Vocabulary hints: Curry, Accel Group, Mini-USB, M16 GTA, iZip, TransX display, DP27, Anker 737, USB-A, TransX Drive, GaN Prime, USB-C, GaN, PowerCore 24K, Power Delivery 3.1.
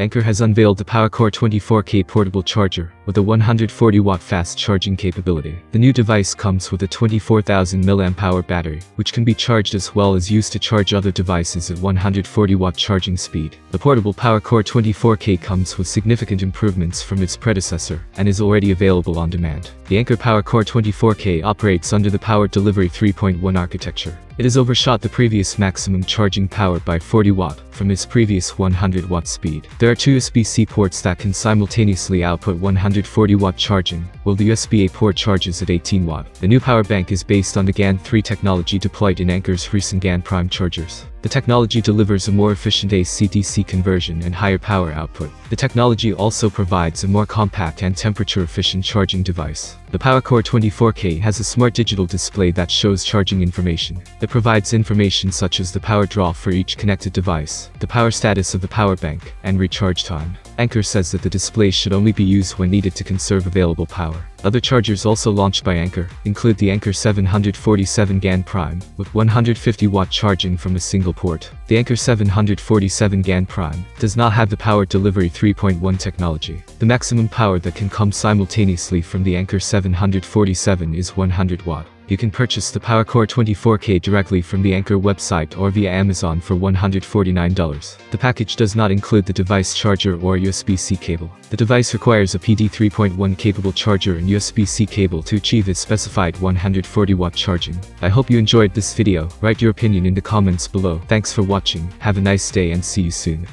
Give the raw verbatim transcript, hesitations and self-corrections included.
Anker has unveiled the PowerCore twenty-four K portable charger with a one hundred forty watt fast charging capability. The new device comes with a twenty-four thousand milliamp hour battery, which can be charged as well as used to charge other devices at one hundred forty watt charging speed. The portable PowerCore twenty-four K comes with significant improvements from its predecessor and is already available on demand. The Anker PowerCore twenty-four K operates under the Power Delivery three point one architecture. It has overshot the previous maximum charging power by forty watt from its previous one hundred watt speed. There are two U S B C ports that can simultaneously output one hundred forty watt charging, while the U S B A port charges at eighteen watt. The new power bank is based on the GaN three technology deployed in Anker's recent GaN Prime chargers. The technology delivers a more efficient A C D C conversion and higher power output. The technology also provides a more compact and temperature-efficient charging device. The PowerCore twenty-four K has a smart digital display that shows charging information. It provides information such as the power draw for each connected device, the power status of the power bank, and recharge time. Anker says that the display should only be used when needed to conserve available power. Other chargers also launched by Anker include the Anker seven forty-seven GAN Prime, with one hundred fifty watt charging from a single port. The Anker seven forty-seven GAN Prime does not have the Power Delivery three point one technology. The maximum power that can come simultaneously from the Anker seven forty-seven is one hundred watt. You can purchase the PowerCore twenty-four K directly from the Anker website or via Amazon for one hundred forty-nine dollars. The package does not include the device charger or U S B C cable. The device requires a P D three point one capable charger and U S B C cable to achieve its specified one hundred forty watt charging. I hope you enjoyed this video. Write your opinion in the comments below. Thanks for watching, have a nice day and see you soon.